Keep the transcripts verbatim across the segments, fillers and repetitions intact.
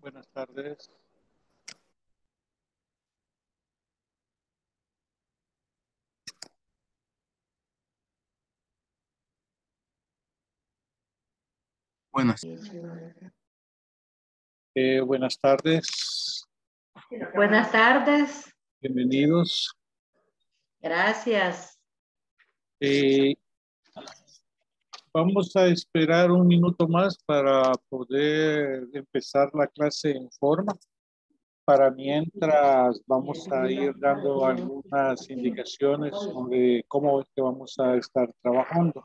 Buenas tardes. Buenas. Eh, buenas tardes. Buenas tardes. Bienvenidos. Gracias. Eh, Vamos a esperar un minuto más para poder empezar la clase en forma. Para mientras vamos a ir dando algunas indicaciones sobre cómo es que vamos a estar trabajando.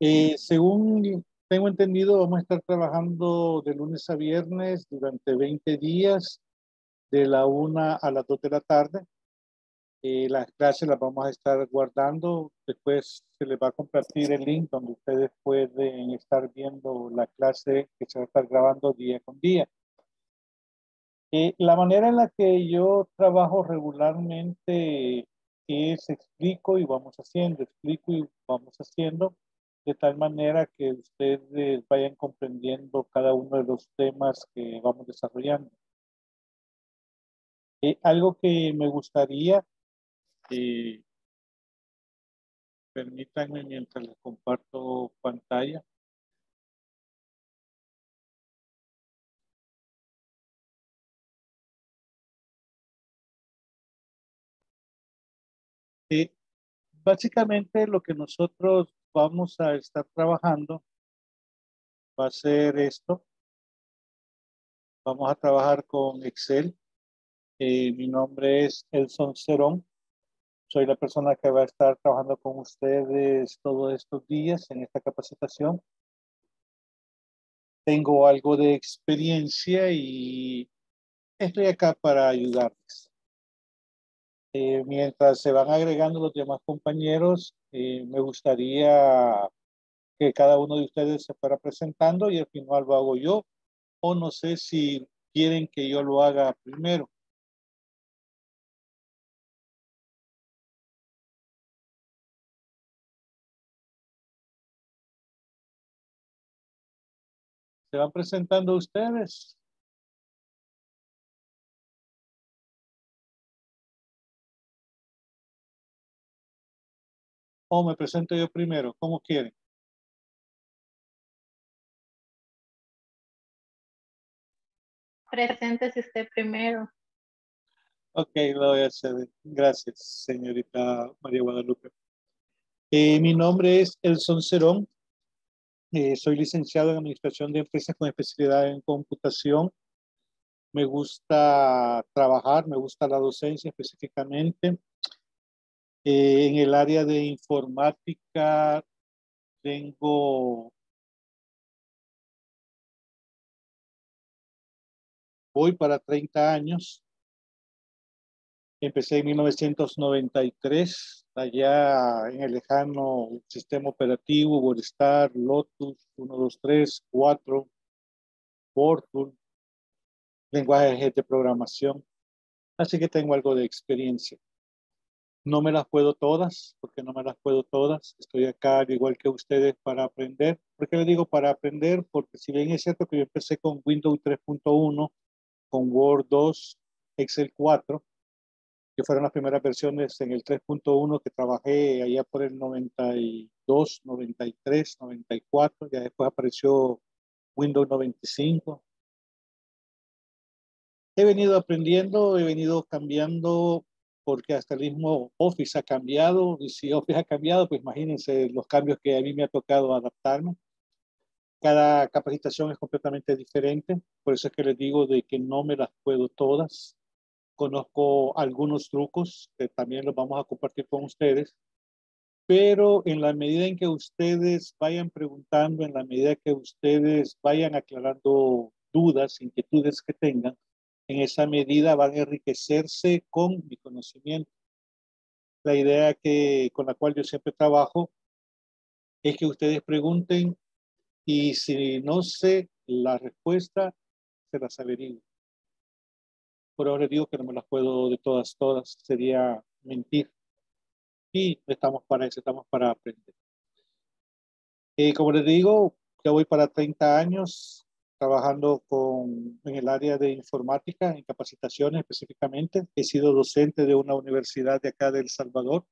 Eh, según tengo entendido, vamos a estar trabajando de lunes a viernes durante veinte días, de la una a las dos de la tarde. Eh, las clases las vamos a estar guardando, después se les va a compartir el link donde ustedes pueden estar viendo la clase que se va a estar grabando día con día. Eh, la manera en la que yo trabajo regularmente es explico y vamos haciendo, explico y vamos haciendo, de tal manera que ustedes vayan comprendiendo cada uno de los temas que vamos desarrollando. Eh, algo que me gustaría... Eh, permítanme mientras les comparto pantalla. Eh, básicamente lo que nosotros vamos a estar trabajando va a ser esto. Vamos a trabajar con Excel. Eh, mi nombre es Elson Cerón. Soy la persona que va a estar trabajando con ustedes todos estos días en esta capacitación. Tengo algo de experiencia y estoy acá para ayudarles. Eh, mientras se van agregando los demás compañeros, eh, me gustaría que cada uno de ustedes se fuera presentando y al final lo hago yo. O no sé si quieren que yo lo haga primero. ¿Se van presentando ustedes? ¿O me presento yo primero? ¿Cómo quieren? Preséntese usted primero. Ok, lo voy a hacer. Gracias, señorita María Guadalupe. Eh, mi nombre es Elson Cerón. Eh, soy licenciado en Administración de Empresas con especialidad en computación. Me gusta trabajar, me gusta la docencia específicamente. Eh, en el área de informática tengo... Voy para treinta años. Empecé en mil novecientos noventa y tres, allá en el lejano sistema operativo, WordStar, Lotus uno, dos, tres, cuatro, WordTool, lenguajes de programación. Así que tengo algo de experiencia. No me las puedo todas, porque no me las puedo todas. Estoy acá, al igual que ustedes, para aprender. ¿Por qué le digo para aprender? Porque si bien es cierto que yo empecé con Windows tres punto uno, con Word dos, Excel cuatro, que fueron las primeras versiones en el tres punto uno que trabajé allá por el noventa y dos, noventa y tres, noventa y cuatro. Ya después apareció Windows noventa y cinco. He venido aprendiendo, he venido cambiando, porque hasta el mismo Office ha cambiado. Y si Office ha cambiado, pues imagínense los cambios que a mí me ha tocado adaptarme. Cada capacitación es completamente diferente. Por eso es que les digo de que no me las puedo todas. Conozco algunos trucos que también los vamos a compartir con ustedes, pero en la medida en que ustedes vayan preguntando, en la medida que ustedes vayan aclarando dudas, inquietudes que tengan, en esa medida van a enriquecerse con mi conocimiento. La idea que, con la cual yo siempre trabajo es que ustedes pregunten y si no sé la respuesta, se las averiguo. Por ahora les digo que no me las puedo de todas, todas. Sería mentir. Y estamos para eso, estamos para aprender. Eh, como les digo, ya voy para treinta años. trabajando con, en el área de informática, en capacitaciones específicamente. He sido docente de una universidad de acá de El Salvador.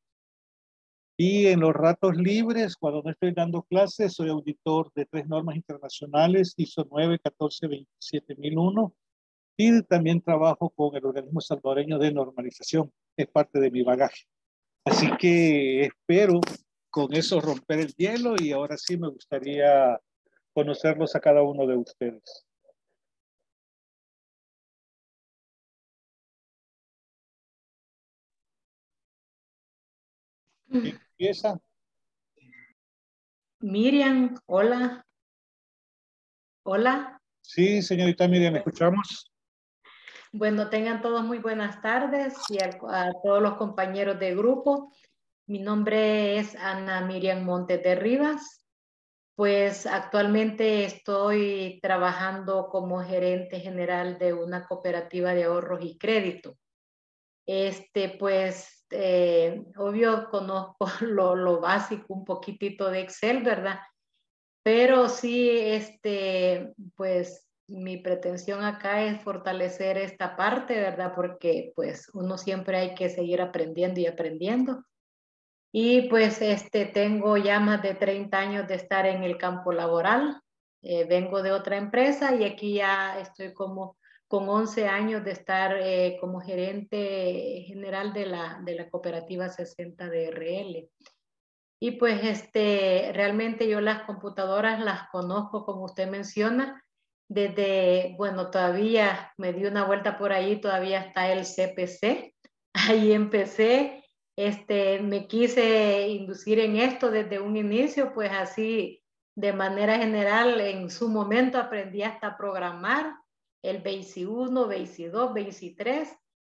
Y en los ratos libres, cuando no estoy dando clases, soy auditor de tres normas internacionales, I S O nueve, catorce, veintisiete mil uno. Y también trabajo con el organismo salvadoreño de normalización. Es parte de mi bagaje. Así que espero con eso romper el hielo y ahora sí me gustaría conocerlos a cada uno de ustedes. ¿Quién empieza? Miriam, hola. Hola. Sí, señorita Miriam, ¿me escuchamos? Bueno, tengan todos muy buenas tardes y a, a todos los compañeros de grupo. Mi nombre es Ana Miriam Montes de Rivas. Pues actualmente estoy trabajando como gerente general de una cooperativa de ahorros y crédito. Este, pues, eh, obvio conozco lo, lo básico, un poquitito de Excel, ¿verdad? Pero sí, este, pues, mi pretensión acá es fortalecer esta parte, ¿verdad? Porque pues uno siempre hay que seguir aprendiendo y aprendiendo. Y pues este, tengo ya más de treinta años de estar en el campo laboral. Eh, vengo de otra empresa y aquí ya estoy como con once años de estar eh, como gerente general de la, de la cooperativa sesenta D R L. Y pues este, realmente yo las computadoras las conozco, como usted menciona, desde, bueno, todavía me di una vuelta por ahí, todavía está el C P C, ahí empecé, este, me quise inducir en esto desde un inicio, pues así de manera general en su momento aprendí hasta programar el B I S I uno, B I S I dos, B I S I tres,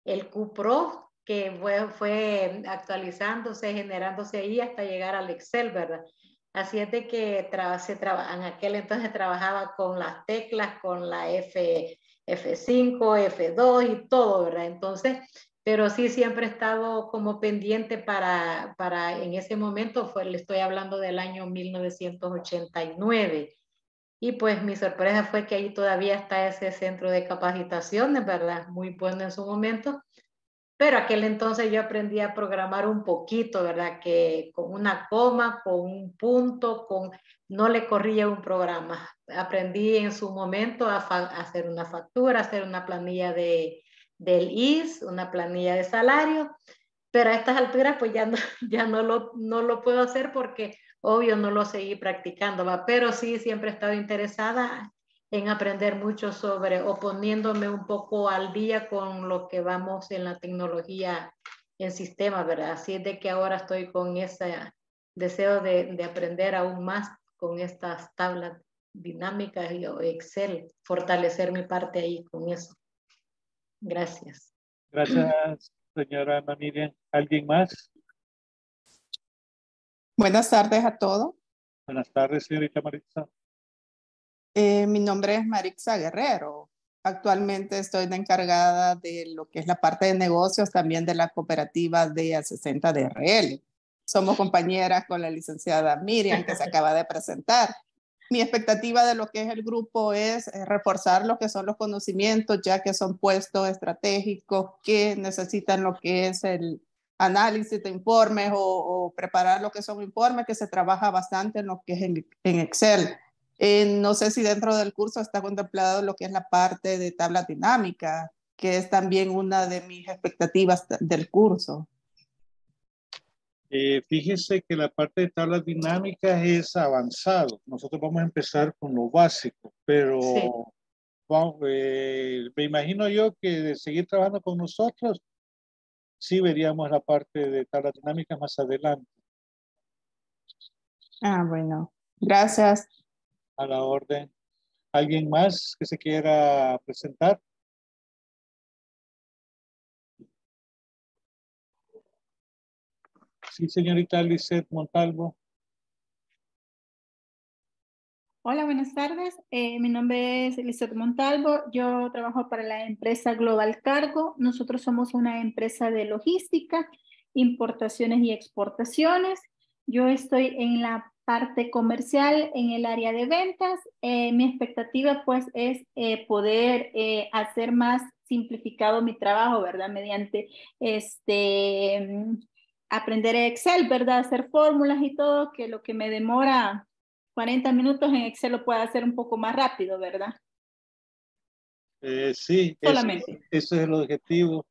el Q P R O que fue, fue actualizándose, generándose ahí hasta llegar al Excel, ¿verdad? Así es de que tra se traba en aquel entonces trabajaba con las teclas, con la F, F cinco, F dos y todo, ¿verdad? Entonces, pero sí siempre he estado como pendiente para, para en ese momento, fue, le estoy hablando del año mil novecientos ochenta y nueve. Y pues mi sorpresa fue que ahí todavía está ese centro de capacitaciones, ¿verdad? Muy bueno en su momento. Pero aquel entonces yo aprendí a programar un poquito, ¿verdad? Que con una coma, con un punto, con no le corría un programa. Aprendí en su momento a, a hacer una factura, a hacer una planilla de, del I S, una planilla de salario. Pero a estas alturas pues ya no, ya no, lo, no lo puedo hacer porque obvio no lo seguí practicando, ¿va? Pero sí siempre he estado interesada en aprender mucho sobre, o poniéndome un poco al día con lo que vamos en la tecnología en sistemas, ¿verdad? Así es de que ahora estoy con ese deseo de, de aprender aún más con estas tablas dinámicas y Excel, fortalecer mi parte ahí con eso. Gracias. Gracias, señora Ana Miriam. ¿Alguien más? Buenas tardes a todos. Buenas tardes, señorita Maritza. Eh, mi nombre es Maritza Guerrero. Actualmente estoy de encargada de lo que es la parte de negocios también de la cooperativa de sesenta D R L. Somos compañeras con la licenciada Miriam que se acaba de presentar. Mi expectativa de lo que es el grupo es eh, reforzar lo que son los conocimientos, ya que son puestos estratégicos que necesitan lo que es el análisis de informes o, o preparar lo que son informes que se trabaja bastante en lo que es en, en Excel. Eh, no sé si dentro del curso está contemplado lo que es la parte de tabla dinámica, que es también una de mis expectativas del curso. Eh, fíjese que la parte de tablas dinámicas es avanzado. Nosotros vamos a empezar con lo básico, pero sí. Vamos, eh, me imagino yo que de seguir trabajando con nosotros, sí veríamos la parte de tablas dinámicas más adelante. Ah, bueno. Gracias. A la orden. ¿Alguien más que se quiera presentar? Sí, señorita Lizeth Montalvo. Hola, buenas tardes. Eh, mi nombre es Lizeth Montalvo. Yo trabajo para la empresa Global Cargo. Nosotros somos una empresa de logística, importaciones y exportaciones. Yo estoy en la parte comercial en el área de ventas. Eh, mi expectativa pues es eh, poder eh, hacer más simplificado mi trabajo, ¿verdad? Mediante este, aprender Excel, ¿verdad? Hacer fórmulas y todo, que lo que me demora cuarenta minutos en Excel lo pueda hacer un poco más rápido, ¿verdad? Eh, sí, solamente. Ese, ese es el objetivo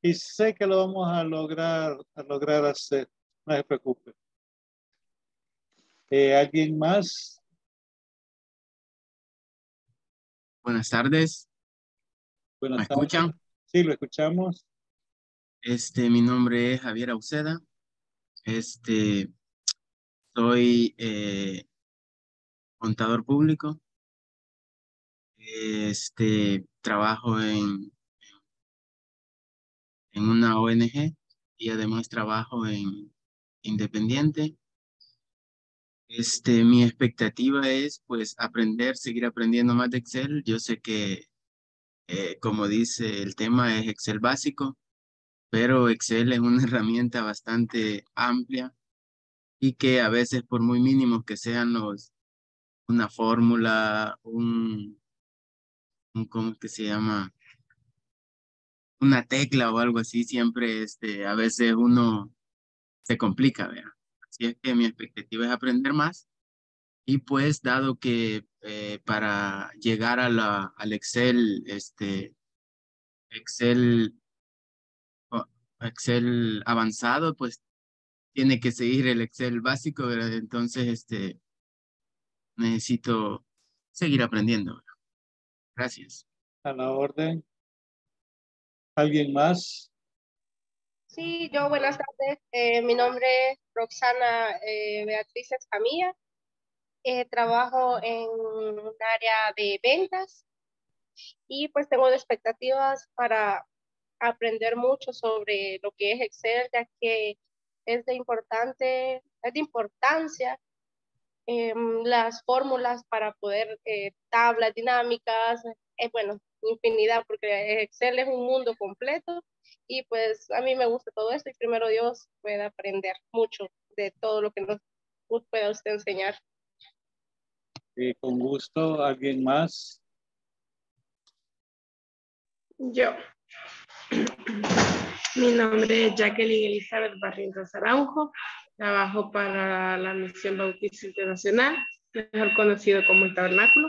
y sé que lo vamos a lograr, a lograr hacer, no se preocupe. Eh, ¿Alguien más? Buenas tardes. Buenas ¿Me tardes. escuchan? Sí, lo escuchamos. Este, mi nombre es Javier Auceda. Este, soy eh, contador público. Este, trabajo en, en una O N G y además trabajo en independiente. Este, mi expectativa es, pues, aprender, seguir aprendiendo más de Excel. Yo sé que, eh, como dice el tema, es Excel básico, pero Excel es una herramienta bastante amplia y que a veces, por muy mínimos que sean los, una fórmula, un, un, ¿cómo es que se llama? Una tecla o algo así, siempre, este, a veces uno se complica, ¿verdad? Así es que mi expectativa es aprender más y pues dado que eh, para llegar a la, al Excel, este, Excel, Excel avanzado, pues tiene que seguir el Excel básico, ¿verdad? Entonces este, necesito seguir aprendiendo, ¿verdad? Gracias. A la orden. ¿Alguien más? Sí, yo buenas tardes. Eh, mi nombre es Roxana eh, Beatriz Escamilla. Eh, trabajo en un área de ventas y pues tengo expectativas para aprender mucho sobre lo que es Excel, ya que es de, importante, es de importancia eh, las fórmulas para poder, eh, tablas dinámicas, eh, bueno, infinidad, porque Excel es un mundo completo. Y pues a mí me gusta todo esto y primero Dios pueda aprender mucho de todo lo que nos pueda usted enseñar. Sí, con gusto. ¿Alguien más? Yo. Mi nombre es Jacqueline Elizabeth Barrientos Araujo. Trabajo para la Misión Bautista Internacional, mejor conocido como el Tabernáculo.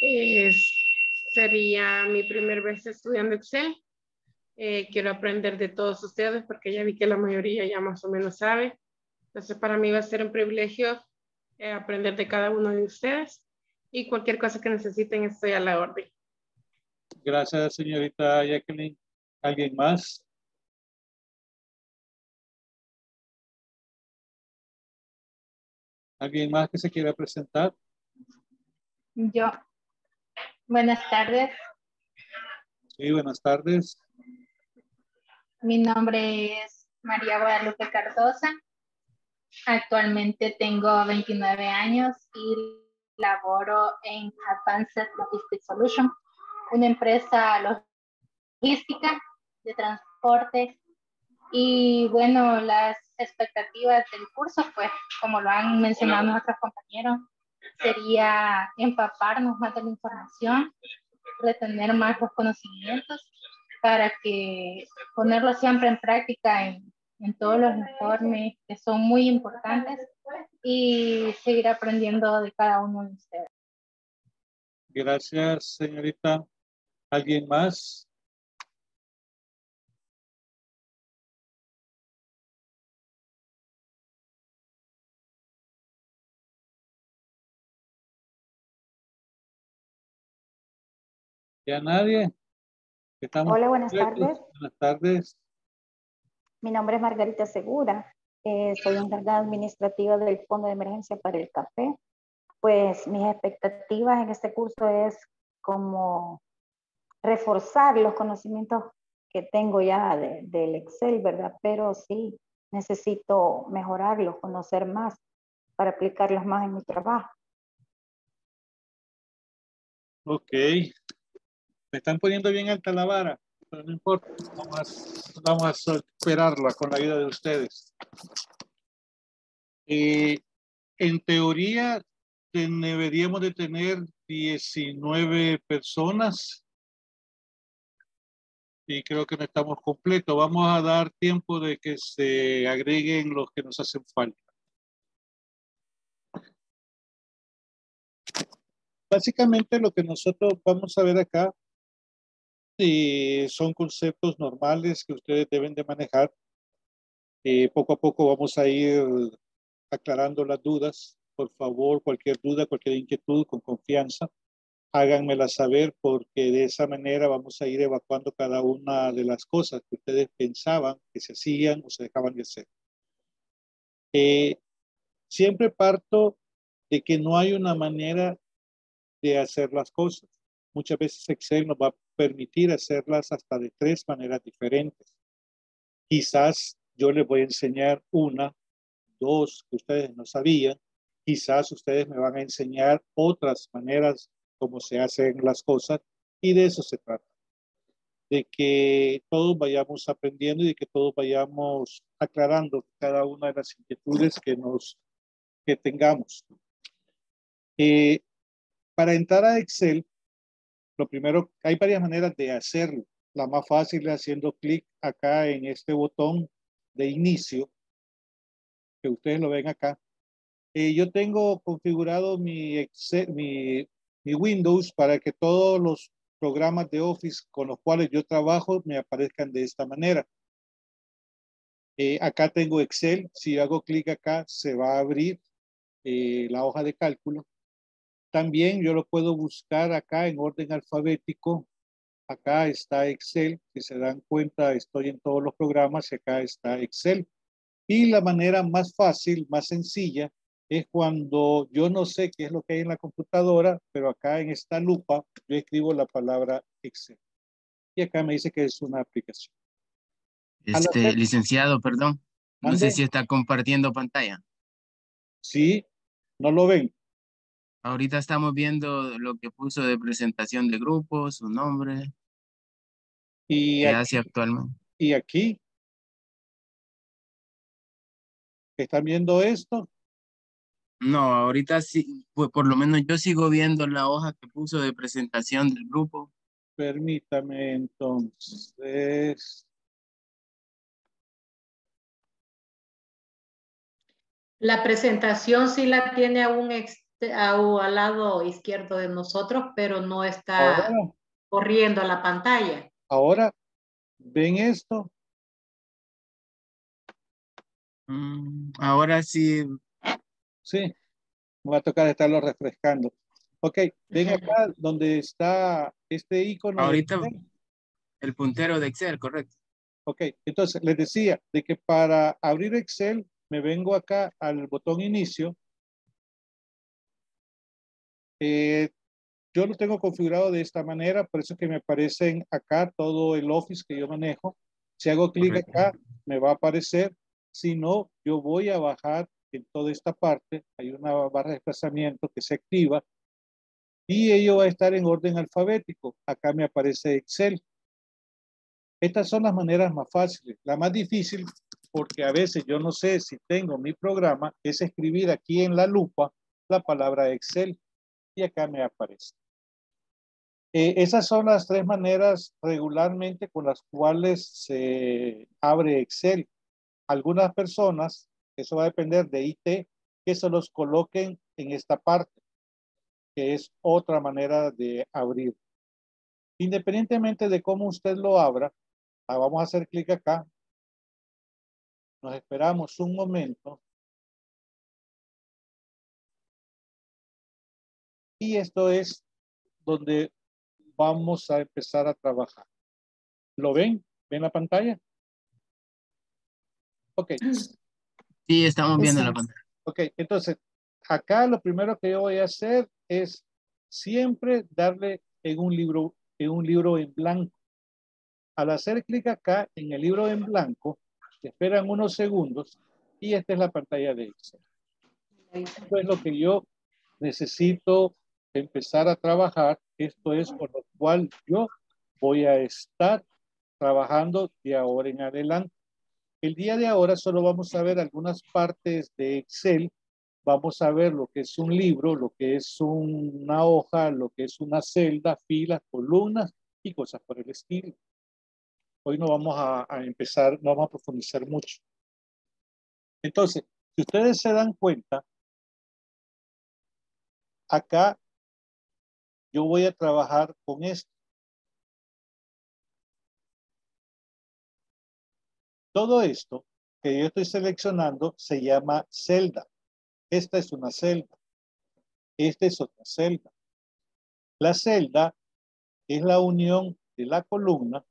Es, sería mi primera vez estudiando Excel. Eh, quiero aprender de todos ustedes porque ya vi que la mayoría ya más o menos sabe. Entonces para mí va a ser un privilegio eh, aprender de cada uno de ustedes y cualquier cosa que necesiten estoy a la orden. Gracias, señorita Jacqueline. ¿Alguien más? ¿Alguien más que se quiera presentar? Yo. Buenas tardes. Sí, buenas tardes. Mi nombre es María Guadalupe Cardoza. Actualmente tengo veintinueve años y laboro en Advanced Logistics Solutions, una empresa logística de transporte. Y bueno, las expectativas del curso, pues como lo han mencionado nuestros compañeros, sería empaparnos más de la información, retener más los conocimientos, para que ponerlo siempre en práctica en, en todos los informes que son muy importantes y seguir aprendiendo de cada uno de ustedes. Gracias, señorita. ¿Alguien más? ¿Ya nadie? Estamos Hola, buenas tardes. Buenas tardes. Mi nombre es Margarita Segura. Eh, soy encargada administrativa del Fondo de Emergencia para el Café. Pues mis expectativas en este curso es como reforzar los conocimientos que tengo ya de, del Excel, ¿verdad? Pero sí, necesito mejorarlos, conocer más para aplicarlos más en mi trabajo. Ok. Me están poniendo bien alta la vara, pero no importa, vamos a, vamos a superarla con la ayuda de ustedes. Y en teoría deberíamos de tener diecinueve personas y creo que no estamos completos. Vamos a dar tiempo de que se agreguen los que nos hacen falta. Básicamente lo que nosotros vamos a ver acá eh, son conceptos normales que ustedes deben de manejar. Eh, poco a poco vamos a ir aclarando las dudas. Por favor, cualquier duda, cualquier inquietud, con confianza, háganmela saber, porque de esa manera vamos a ir evacuando cada una de las cosas que ustedes pensaban que se hacían o se dejaban de hacer. Eh, siempre parto de que no hay una manera de hacer las cosas. Muchas veces Excel nos va a permitir hacerlas hasta de tres maneras diferentes. Quizás yo les voy a enseñar una, dos que ustedes no sabían. Quizás ustedes me van a enseñar otras maneras como se hacen las cosas, y de eso se trata. De que todos vayamos aprendiendo y de que todos vayamos aclarando cada una de las inquietudes que, nos, que tengamos. Eh, Para entrar a Excel, lo primero, hay varias maneras de hacerlo. La más fácil es haciendo clic acá en este botón de inicio, que ustedes lo ven acá. Eh, yo tengo configurado mi, Excel, mi, mi Windows para que todos los programas de Office con los cuales yo trabajo me aparezcan de esta manera. Eh, acá tengo Excel. Si hago clic acá, se va a abrir eh, la hoja de cálculo. También yo lo puedo buscar acá en orden alfabético. Acá está Excel. Si se dan cuenta, estoy en todos los programas y acá está Excel. Y la manera más fácil, más sencilla, es cuando yo no sé qué es lo que hay en la computadora, pero acá en esta lupa yo escribo la palabra Excel. Y acá me dice que es una aplicación. Este, licenciado, perdón. No sé si está compartiendo pantalla. Sí, no lo ven. Ahorita estamos viendo lo que puso de presentación de grupo, su nombre. Y aquí, hace actualmente. Y aquí. ¿Están viendo esto? No, ahorita sí, pues por lo menos yo sigo viendo la hoja que puso de presentación del grupo. Permítame entonces. La presentación sí la tiene aún externa. Al lado izquierdo de nosotros, pero no está ahora, corriendo a la pantalla. Ahora, ¿ven esto? Mm, ahora sí. Sí, me va a tocar estarlo refrescando. Ok, ven acá donde está este icono. Ahorita el puntero de Excel, correcto. Ok, entonces les decía de que para abrir Excel me vengo acá al botón inicio. Eh, yo lo tengo configurado de esta manera, por eso es que me aparecen acá todo el Office que yo manejo. Si hago clic acá, me va a aparecer. Si no, yo voy a bajar en toda esta parte. Hay una barra de desplazamiento que se activa y ello va a estar en orden alfabético. Acá me aparece Excel. Estas son las maneras más fáciles. La más difícil, porque a veces yo no sé si tengo mi programa, es escribir aquí en la lupa la palabra Excel. Y acá me aparece. Eh, esas son las tres maneras regularmente con las cuales se abre Excel. Algunas personas, eso va a depender de I T, que se los coloquen en esta parte, que es otra manera de abrir. Independientemente de cómo usted lo abra, vamos a hacer clic acá. Nos esperamos un momento. Y esto es donde vamos a empezar a trabajar. ¿Lo ven? ¿Ven la pantalla? Ok. Sí, estamos viendo la pantalla. Ok, entonces, acá lo primero que yo voy a hacer es siempre darle en un libro en, un libro en blanco. Al hacer clic acá en el libro en blanco, se esperan unos segundos y esta es la pantalla de Excel. Esto es lo que yo necesito empezar a trabajar. Esto es por lo cual yo voy a estar trabajando de ahora en adelante. El día de ahora solo vamos a ver algunas partes de Excel. vamos a ver lo que es un libro, lo que es una hoja, lo que es una celda, filas, columnas y cosas por el estilo. Hoy no vamos a, a empezar, no vamos a profundizar mucho. Entonces, si ustedes se dan cuenta, acá yo voy a trabajar con esto. Todo esto que yo estoy seleccionando se llama celda. Esta es una celda. Esta es otra celda. La celda es la unión de la columna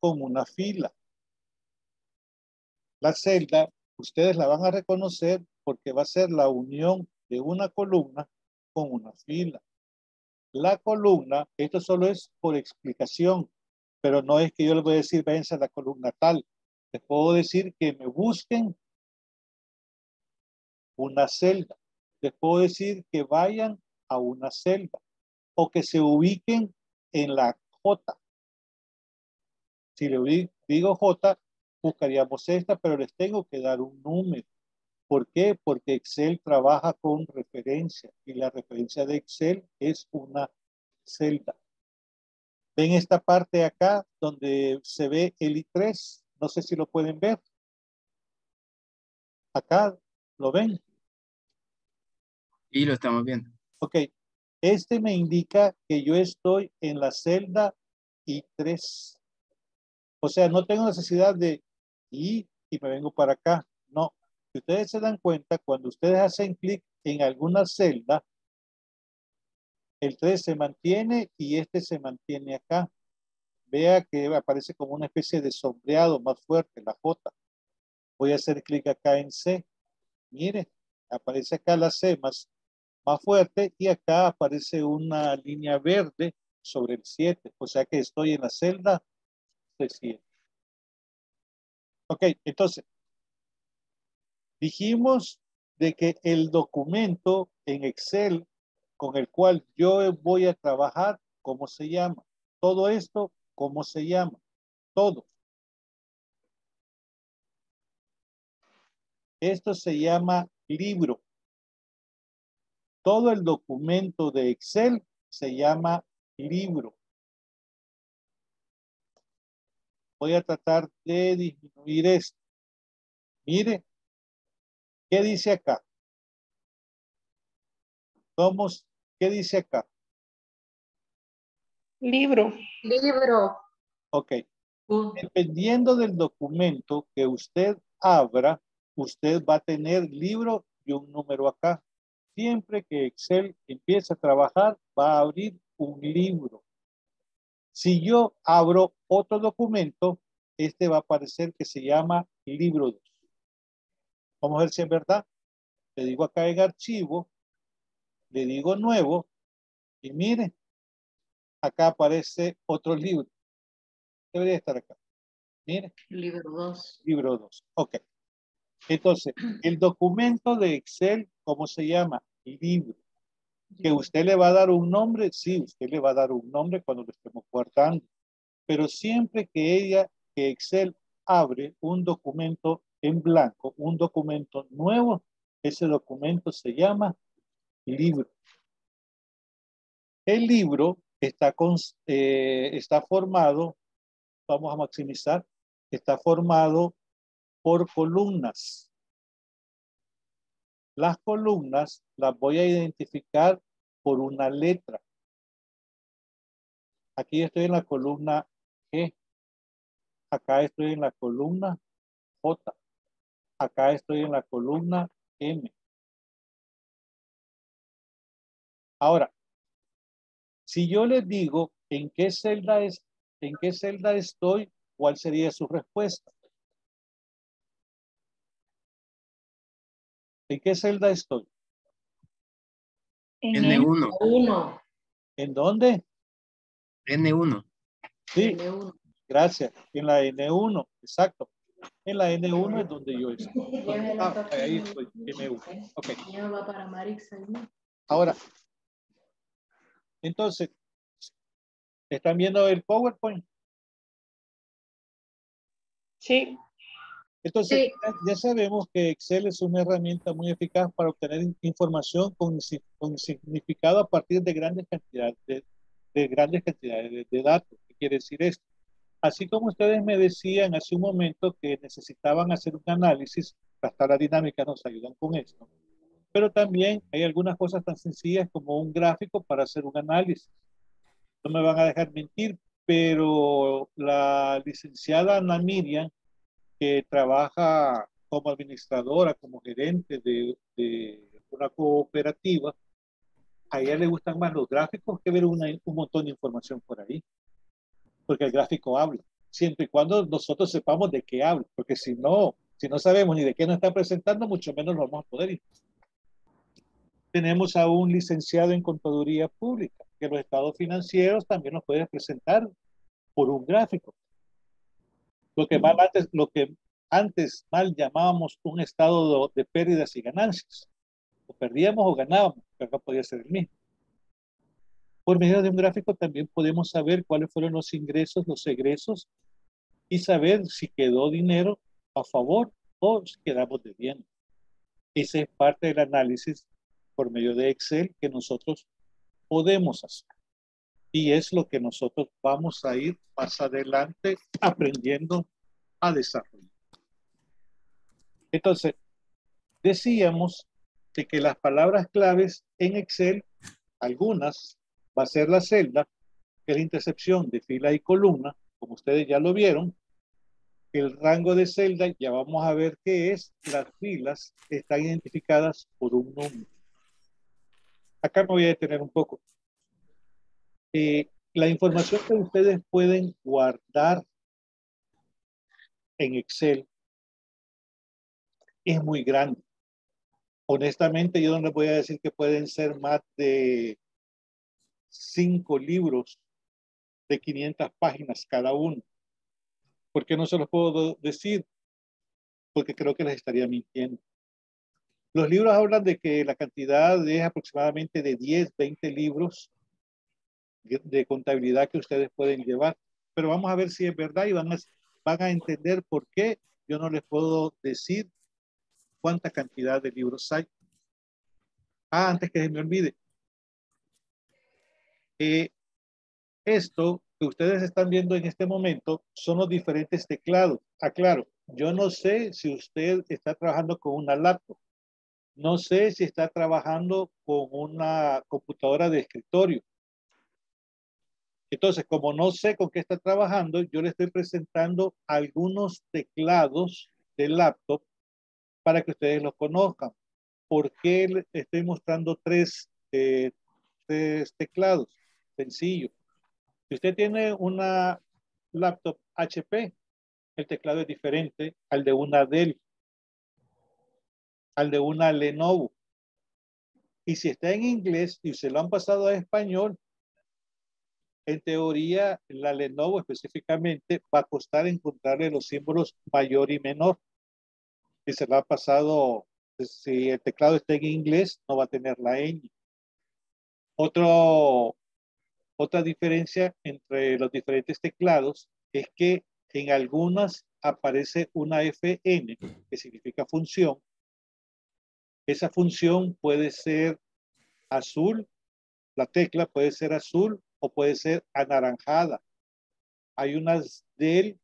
con una fila. La celda, ustedes la van a reconocer porque va a ser la unión de una columna con una fila. La columna, esto solo es por explicación, pero no es que yo les voy a decir, váyanse a la columna tal. Les puedo decir que me busquen una celda. Les puedo decir que vayan a una celda o que se ubiquen en la J. Si le digo J, buscaríamos esta, pero les tengo que dar un número. ¿Por qué? Porque Excel trabaja con referencia y la referencia de Excel es una celda. Ven esta parte de acá donde se ve el I tres. No sé si lo pueden ver. Acá, ¿lo ven? Y lo estamos viendo. Ok. Este me indica que yo estoy en la celda I tres. O sea, no tengo necesidad de I y me vengo para acá. No. Si ustedes se dan cuenta, cuando ustedes hacen clic en alguna celda, el tres se mantiene y este se mantiene acá. Vea que aparece como una especie de sombreado más fuerte, la J. Voy a hacer clic acá en C. Mire, aparece acá la C más, más fuerte y acá aparece una línea verde sobre el siete. O sea que estoy en la celda C siete. Ok, entonces, dijimos de que el documento en Excel con el cual yo voy a trabajar, ¿cómo se llama? Todo esto. ¿Cómo se llama? Todo. Esto se llama libro. Todo el documento de Excel se llama libro. Voy a tratar de disminuir esto. Mire, ¿qué dice acá? Somos, ¿qué dice acá? Libro. Libro. Ok. Uh. Dependiendo del documento que usted abra, usted va a tener libro y un número acá. Siempre que Excel empiece a trabajar, va a abrir un libro. Si yo abro otro documento, este va a aparecer que se llama libro dos. Vamos a ver si es verdad. Le digo acá en archivo, le digo nuevo y mire. Acá aparece otro libro. Debería estar acá. Mire. Libro dos. Libro dos. Ok. Entonces, el documento de Excel, ¿cómo se llama? Libro. Que usted le va a dar un nombre. Sí, usted le va a dar un nombre cuando lo estemos guardando. Pero siempre que ella, que Excel abre un documento en blanco, un documento nuevo, ese documento se llama libro. El libro Está, con, eh, está formado, vamos a maximizar, está formado por columnas. Las columnas las voy a identificar por una letra. Aquí estoy en la columna G. Acá estoy en la columna J. Acá estoy en la columna M. Ahora, si yo les digo en qué celda es, en qué celda estoy, ¿cuál sería su respuesta? ¿En qué celda estoy? En N uno. ¿En dónde? N uno. Sí, N uno. Gracias. En la N uno, exacto. En la N uno es donde yo estoy. Ah, ahí estoy, N uno. Okay. Ahora, entonces, ¿están viendo el PowerPoint? Sí. Entonces, sí. ya, ya sabemos que Excel es una herramienta muy eficaz para obtener información con, con significado a partir de grandes cantidades de, de, grandes cantidades de, de datos. ¿Qué quiere decir esto? Así como ustedes me decían hace un momento que necesitaban hacer un análisis, las tablas dinámicas nos ayudan con esto. Pero también hay algunas cosas tan sencillas como un gráfico para hacer un análisis. No me van a dejar mentir, pero la licenciada Ana Miriam, que trabaja como administradora, como gerente de, de una cooperativa, a ella le gustan más los gráficos que ver una, un montón de información por ahí. Porque el gráfico habla, siempre y cuando nosotros sepamos de qué habla. Porque si no, si no sabemos ni de qué nos está presentando, mucho menos lo vamos a poder ir. Tenemos a un licenciado en contaduría pública, que los estados financieros también los puede presentar por un gráfico. Lo que, mal antes, lo que antes mal llamábamos un estado de pérdidas y ganancias. O perdíamos o ganábamos, pero no podía ser el mismo. Por medio de un gráfico también podemos saber cuáles fueron los ingresos, los egresos, y saber si quedó dinero a favor o si quedamos debiendo. Esa es parte del análisis por medio de Excel que nosotros podemos hacer. Y es lo que nosotros vamos a ir más adelante aprendiendo a desarrollar. Entonces, decíamos de que las palabras claves en Excel, algunas, va a ser la celda, que es la intercepción de fila y columna, como ustedes ya lo vieron. El rango de celda, ya vamos a ver qué es. Las filas están identificadas por un número. Acá me voy a detener un poco. Eh, la información que ustedes pueden guardar en Excel es muy grande. Honestamente, yo no les voy a decir que pueden ser más de cinco libros de quinientas páginas cada uno. ¿Por qué no se los puedo decir? Porque creo que les estaría mintiendo. Los libros hablan de que la cantidad es aproximadamente de diez, veinte libros de contabilidad que ustedes pueden llevar. Pero vamos a ver si es verdad y van a, van a entender por qué yo no les puedo decir cuánta cantidad de libros hay. Ah, antes que se me olvide. Eh, esto que ustedes están viendo en este momento son los diferentes teclados. Aclaro, yo no sé si usted está trabajando con una laptop. No sé si está trabajando con una computadora de escritorio. Entonces, como no sé con qué está trabajando, yo le estoy presentando algunos teclados de laptop para que ustedes los conozcan. ¿Por qué le estoy mostrando tres, eh, tres teclados? Sencillo. Si usted tiene una laptop H P, el teclado es diferente al de una Dell, al de una Lenovo. Y si está en inglés y se lo han pasado a español, en teoría la Lenovo específicamente va a costar encontrarle los símbolos mayor y menor. Si se lo ha pasado, si el teclado está en inglés, no va a tener la ñ. Otro, otra diferencia entre los diferentes teclados es que en algunas aparece una F N, que significa función. Esa función puede ser azul, la tecla puede ser azul o puede ser anaranjada. Hay unas Dell,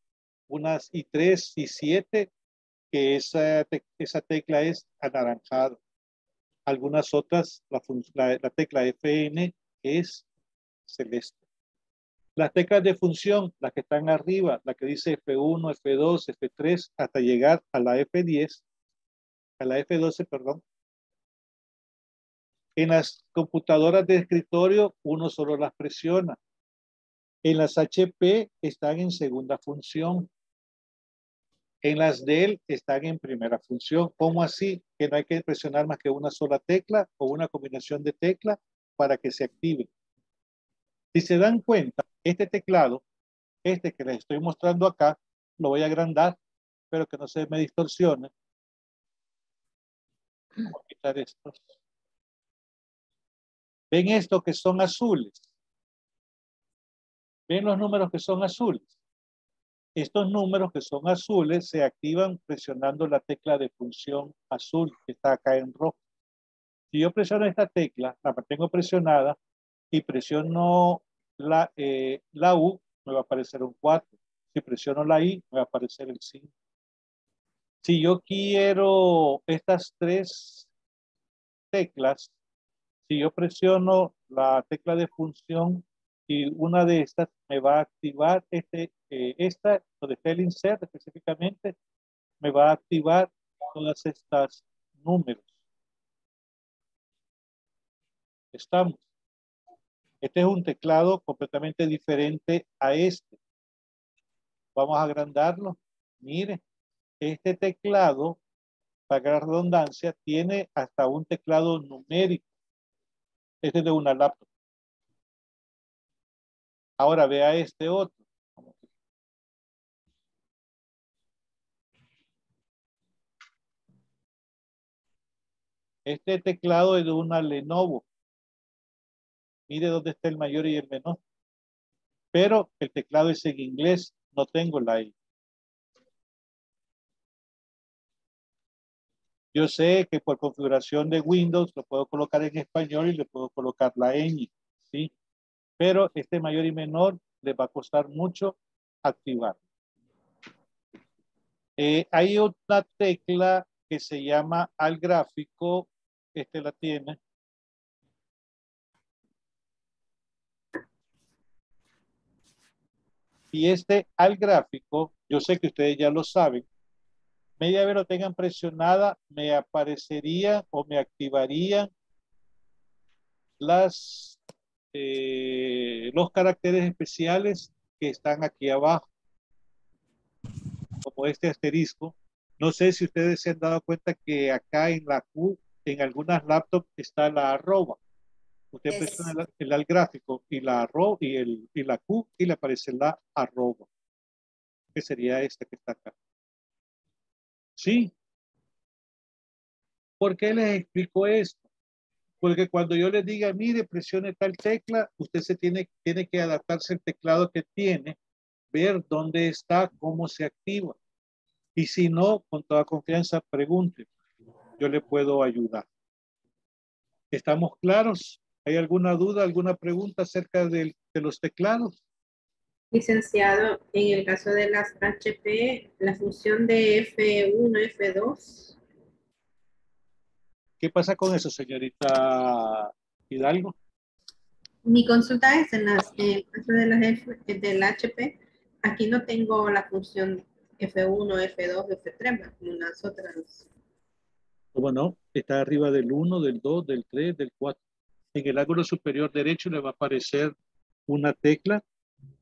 unas I tres, I siete, que esa, te esa tecla es anaranjada. Algunas otras, la, la, la tecla F N es celeste. Las teclas de función, las que están arriba, la que dice F uno, F dos, F tres, hasta llegar a la F diez, a la F doce, perdón. En las computadoras de escritorio, uno solo las presiona. En las H P están en segunda función. En las Dell están en primera función. ¿Cómo así? Que no hay que presionar más que una sola tecla o una combinación de teclas para que se active. Si se dan cuenta, este teclado, este que les estoy mostrando acá, lo voy a agrandar, pero que no se me distorsione. Voy a quitar estos. ¿Ven esto que son azules? ¿Ven los números que son azules? Estos números que son azules se activan presionando la tecla de función azul que está acá en rojo. Si yo presiono esta tecla, la mantengo presionada y presiono la, eh, la U, me va a aparecer un cuatro. Si presiono la I, me va a aparecer el cinco. Si yo quiero estas tres teclas, si yo presiono la tecla de función y una de estas me va a activar este, eh, esta, donde está el insert específicamente, me va a activar todas estas números. Estamos. Este es un teclado completamente diferente a este. Vamos a agrandarlo. Mire, este teclado, para la redundancia, tiene hasta un teclado numérico. Este es de una laptop. Ahora vea este otro. Este teclado es de una Lenovo. Mire dónde está el mayor y el menor. Pero el teclado es en inglés. No tengo la I. Yo sé que por configuración de Windows lo puedo colocar en español y le puedo colocar la ñ, ¿sí? Pero este mayor y menor les va a costar mucho activar. Eh, hay otra tecla que se llama al gráfico. Este la tiene. Y este al gráfico, yo sé que ustedes ya lo saben. Media vez lo tengan presionada, me aparecería o me activarían las... Eh, los caracteres especiales que están aquí abajo, como este asterisco. No sé si ustedes se han dado cuenta que acá en la Q, en algunas laptops está la arroba. Usted presiona el, el, el gráfico y la arroba y, el, y la Q y le aparece la arroba, que sería esta que está acá. ¿Sí? ¿Por qué les explico esto? Porque cuando yo les diga, mire, presione tal tecla, usted se tiene, tiene que adaptarse al teclado que tiene, ver dónde está, cómo se activa. Y si no, con toda confianza, pregunte. Yo le puedo ayudar. ¿Estamos claros? ¿Hay alguna duda, alguna pregunta acerca de, de los teclados? Licenciado, en el caso de las H P, la función de F uno, F dos... ¿Qué pasa con eso, señorita Hidalgo? Mi consulta es en las eh, de las F, del H P. Aquí no tengo la función F uno, F dos, F tres, como las otras. ¿Cómo no? Está arriba del uno, del dos, del tres, del cuatro. En el ángulo superior derecho le va a aparecer una tecla.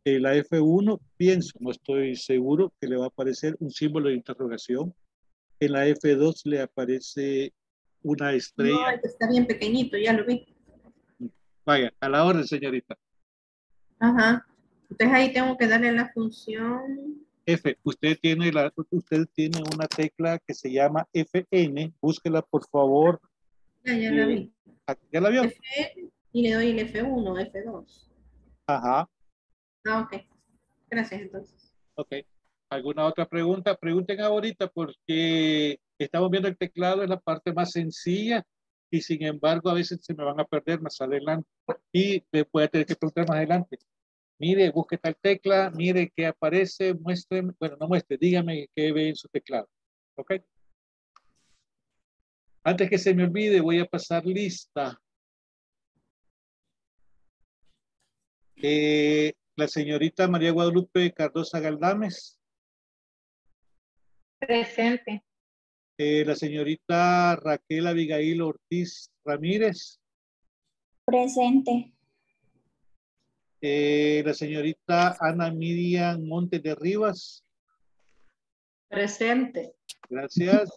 Eh, la F uno, pienso, no estoy seguro, que le va a aparecer un símbolo de interrogación. En la F dos le aparece... una estrella. No, está bien pequeñito, ya lo vi. Vaya, a la orden, señorita. Ajá. Entonces ahí tengo que darle la función. F. Usted tiene, la, usted tiene una tecla que se llama F N. Búsquela, por favor. Ya, ya la vi. ¿Ya la vio? F N y le doy el F uno, F dos. Ajá. Ah, ok. Gracias, entonces. Ok. ¿Alguna otra pregunta? Pregunten ahorita porque... estamos viendo el teclado, es la parte más sencilla y sin embargo a veces se me van a perder más adelante y me voy a tener que preguntar más adelante. Mire, busque tal tecla, mire qué aparece, muestre, bueno, no muestre, dígame qué ve en su teclado. ¿Ok? Antes que se me olvide, voy a pasar lista. Eh, la señorita María Guadalupe Cardoza Galdámez. Presente. Eh, la señorita Raquel Abigail Ortiz Ramírez. Presente. Eh, la señorita Ana Miriam Montes de Rivas. Presente. Gracias.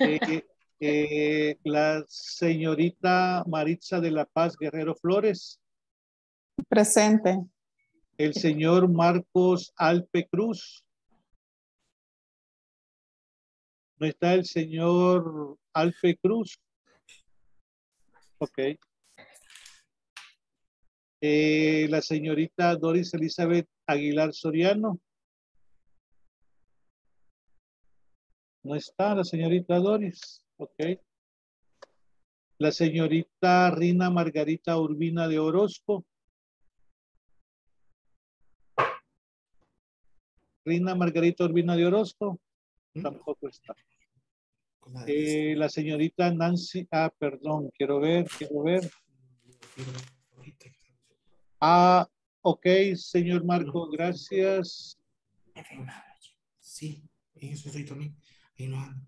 Eh, eh, la señorita Maritza de la Paz Guerrero Flores. Presente. El señor Marcos Alpe Cruz. ¿No está el señor Alfe Cruz? Ok. Eh, la señorita Doris Elizabeth Aguilar Soriano. No está la señorita Doris. Ok. La señorita Rina Margarita Urbina de Orozco. Rina Margarita Urbina de Orozco. Tampoco está. Eh, la señorita Nancy. Ah, perdón. Quiero ver, quiero ver. Ah, ok, señor Marco. Gracias. Sí, en eso estoy también. Ahí no anda.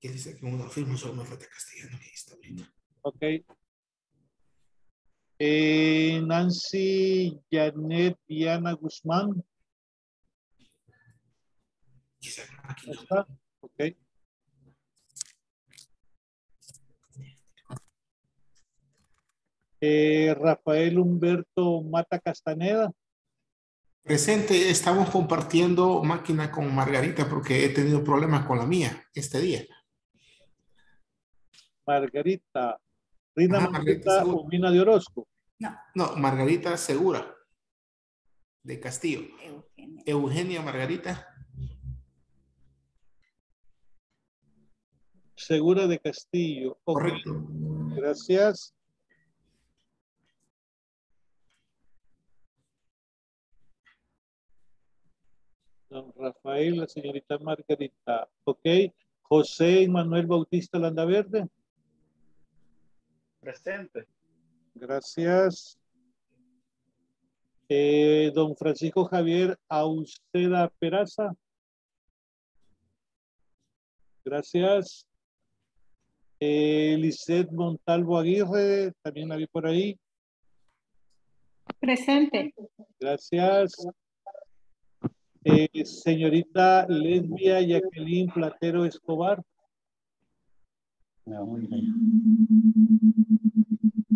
Que dice que una firma solo me falta castellano. Ahí está ahorita. Ok. Eh, Nancy Janet Diana Guzmán. Quizá aquí no está. Ok. Eh, Rafael Humberto Mata Castaneda. Presente, estamos compartiendo máquina con Margarita porque he tenido problemas con la mía este día. Margarita. Rina ah, Margarita Urbina de Orozco. No. No, Margarita Segura de Castillo. Eugenia, Eugenia Margarita. Segura de Castillo. Okay. Correcto. Gracias. Don Rafael, la señorita Margarita. Ok. José Manuel Bautista Landaverde. Presente. Gracias. Eh, don Francisco Javier Auceda Peraza. Gracias. Eh, Lizeth Montalvo Aguirre, también la vi por ahí. Presente. Gracias. Eh, señorita Lesbia Jacqueline Platero Escobar. No, muy bien.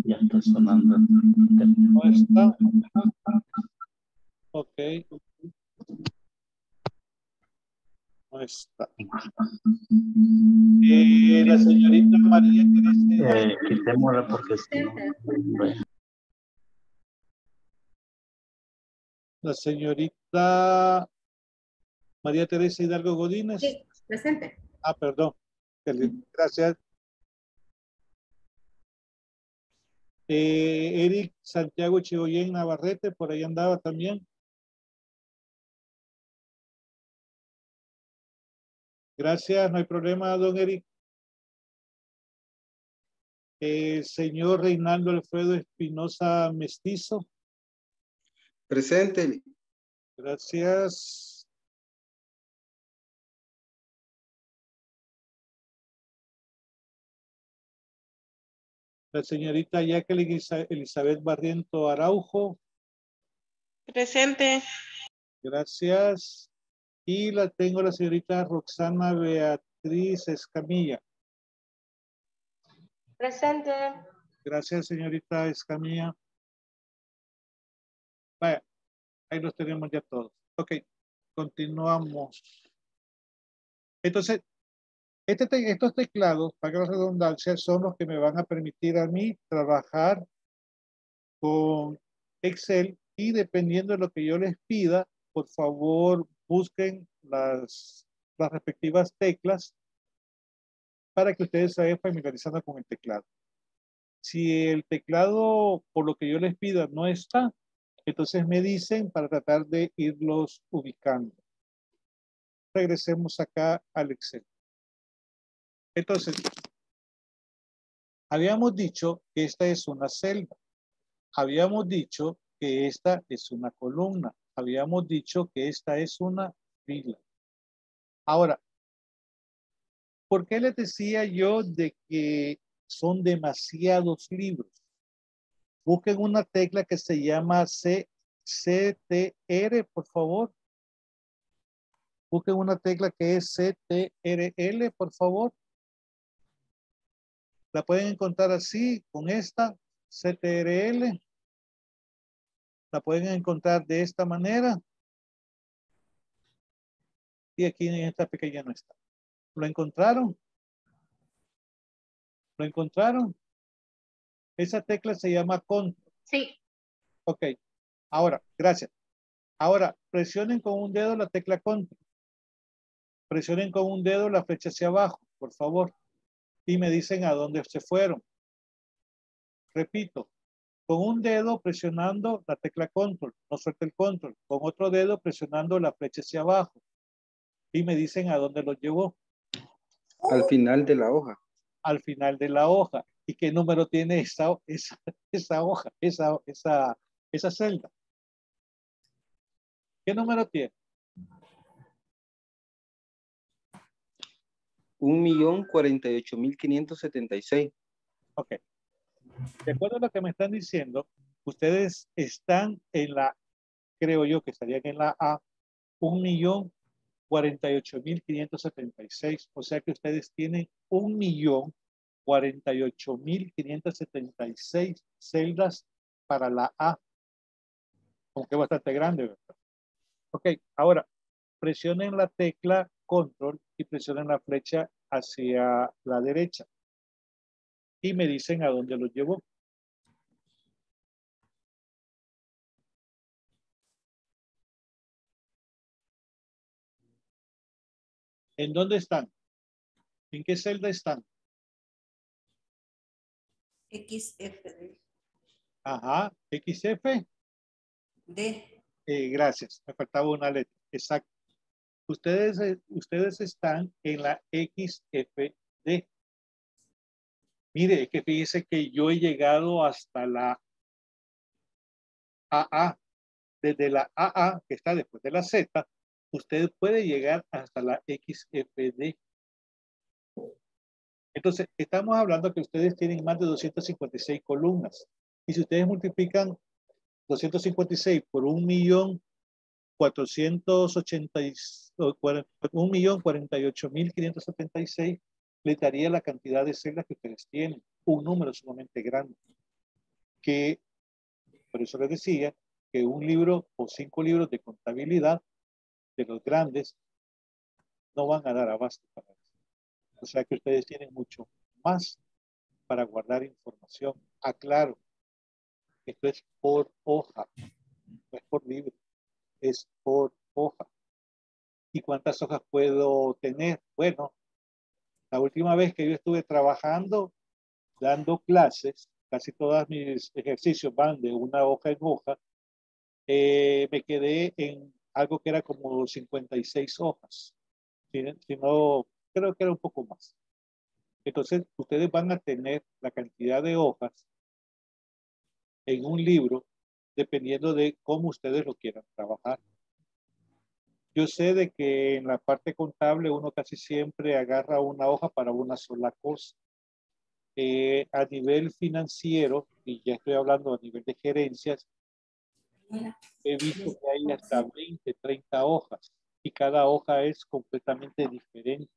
Ya está sonando. No está. Ok. No está. Eh, la señorita María Teresa. Eh, quitémosla porque si no. Bueno. La señorita María Teresa Hidalgo Godínez. Sí, presente. Ah, perdón. Gracias. Eh, Eric Santiago Chigoyen Navarrete, por ahí andaba también. Gracias, no hay problema, don Eric. Eh, señor Reinaldo Alfredo Espinosa Mestizo. Presente. Gracias. La señorita Jacqueline Elizabeth Barrientos Araujo. Presente. Gracias. Y la tengo la señorita Roxana Beatriz Escamilla. Presente. Gracias, señorita Escamilla. Vaya, ahí los tenemos ya todos. Ok, continuamos. Entonces, Este te, estos teclados, para la redundancia, son los que me van a permitir a mí trabajar con Excel y dependiendo de lo que yo les pida, por favor busquen las, las respectivas teclas para que ustedes se vayan familiarizando con el teclado. Si el teclado, por lo que yo les pida, no está, entonces me dicen para tratar de irlos ubicando. Regresemos acá al Excel. Entonces, habíamos dicho que esta es una celda. Habíamos dicho que esta es una columna. Habíamos dicho que esta es una fila. Ahora, ¿por qué les decía yo de que son demasiados libros? Busquen una tecla que se llama C T R, por favor. Busquen una tecla que es C T R L, por favor. La pueden encontrar así, con esta, C T R L. La pueden encontrar de esta manera. Y aquí en esta pequeña no está. ¿Lo encontraron? ¿Lo encontraron? Esa tecla se llama control. Sí. Ok. Ahora, gracias. Ahora, presionen con un dedo la tecla control. presionen con un dedo la flecha hacia abajo, por favor, y me dicen a dónde se fueron. Repito, con un dedo presionando la tecla control, no suelta el control, con otro dedo presionando la flecha hacia abajo y me dicen a dónde los llevó. Al final de la hoja. Al final de la hoja. ¿Y qué número tiene esa, esa, esa hoja, esa, esa, esa celda? ¿Qué número tiene? Un millón cuarenta y ocho mil quinientos setenta y seis. Ok. De acuerdo a lo que me están diciendo, ustedes están en la, creo yo que estarían en la A, un millón cuarenta y ocho mil quinientos setenta y seis. O sea que ustedes tienen un millón cuarenta y ocho mil quinientos setenta y seis celdas para la A. Aunque es bastante grande, ¿verdad? Ok, ahora presionen la tecla control y presionen la flecha hacia la derecha. Y me dicen a dónde los llevó. ¿En dónde están? ¿En qué celda están? equis efe. Ajá, equis efe. D. Eh, gracias, me faltaba una letra. Exacto. Ustedes, ustedes están en la equis efe de. Mire, que fíjese que yo he llegado hasta la A A. Desde la A A, que está después de la Z, usted puede llegar hasta la equis efe de. Entonces, estamos hablando que ustedes tienen más de doscientas cincuenta y seis columnas. Y si ustedes multiplican doscientas cincuenta y seis por un millón cuatrocientos ochenta y un millón cuarenta y ocho mil quinientos setenta y seis, le daría la cantidad de celdas que ustedes tienen, un número sumamente grande. Que, por eso les decía, que un libro o cinco libros de contabilidad de los grandes no van a dar abasto para eso. O sea que ustedes tienen mucho más para guardar información. Aclaro, esto es por hoja, no es por libro, es por hoja. ¿Y cuántas hojas puedo tener? Bueno, la última vez que yo estuve trabajando, dando clases, casi todos mis ejercicios van de una hoja en hoja, eh, me quedé en algo que era como cincuenta y seis hojas, si, si no, creo que era un poco más. Entonces, ustedes van a tener la cantidad de hojas en un libro, dependiendo de cómo ustedes lo quieran trabajar. Yo sé de que en la parte contable uno casi siempre agarra una hoja para una sola cosa. Eh, a nivel financiero, y ya estoy hablando a nivel de gerencias, he visto que hay hasta veinte, treinta hojas y cada hoja es completamente diferente.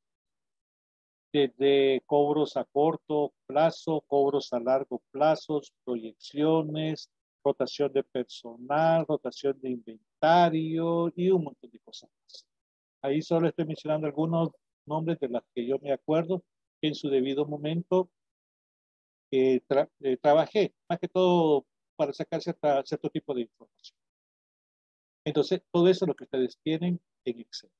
Desde cobros a corto plazo, cobros a largo plazo, proyecciones, rotación de personal, rotación de inventario y un montón de cosas más. Ahí solo estoy mencionando algunos nombres de las que yo me acuerdo que en su debido momento eh, tra eh, trabajé, más que todo para sacar cierta, cierto tipo de información. Entonces, todo eso es lo que ustedes tienen en Excel.